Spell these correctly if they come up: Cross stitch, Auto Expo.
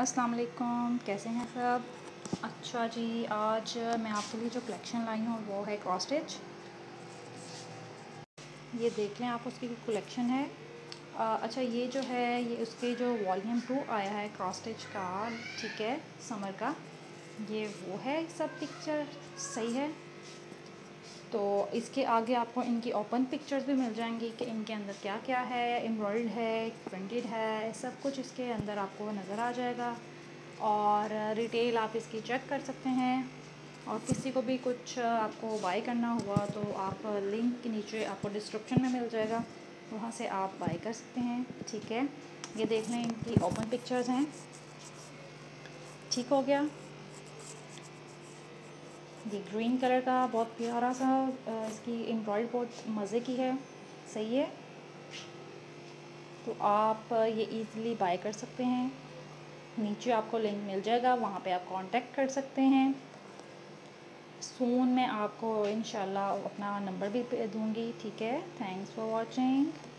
अस्सलाम वालेकुम, कैसे हैं सब। अच्छा जी, आज मैं आपके लिए जो कलेक्शन लाई हूँ वो है क्रॉस स्टिच। ये देख लें आप, उसकी कलेक्शन है। अच्छा, ये जो है ये उसके जो वॉल्यूम 2 आया है क्रॉस स्टिच का, ठीक है, समर का, ये वो है। सब पिक्चर सही है। तो इसके आगे आपको इनकी ओपन पिक्चर्स भी मिल जाएंगी कि इनके अंदर क्या क्या है, एम्ब्रॉयड है, प्रिंटेड है, सब कुछ इसके अंदर आपको नज़र आ जाएगा। और रिटेल आप इसकी चेक कर सकते हैं। और किसी को भी कुछ आपको बाय करना हुआ तो आप लिंक के नीचे आपको डिस्क्रिप्शन में मिल जाएगा, वहाँ से आप बाय कर सकते हैं, ठीक है। ये देख लें, इनकी ओपन पिक्चर्स हैं। ठीक हो गया। ये ग्रीन कलर का बहुत प्यारा सा, इसकी एम्ब्रॉयड बहुत मज़े की है, सही है। तो आप ये इजीली बाय कर सकते हैं। नीचे आपको लिंक मिल जाएगा, वहाँ पे आप कांटेक्ट कर सकते हैं। सून मैं आपको इंशाल्लाह अपना नंबर भी दूँगी, ठीक है। Thanks for watching.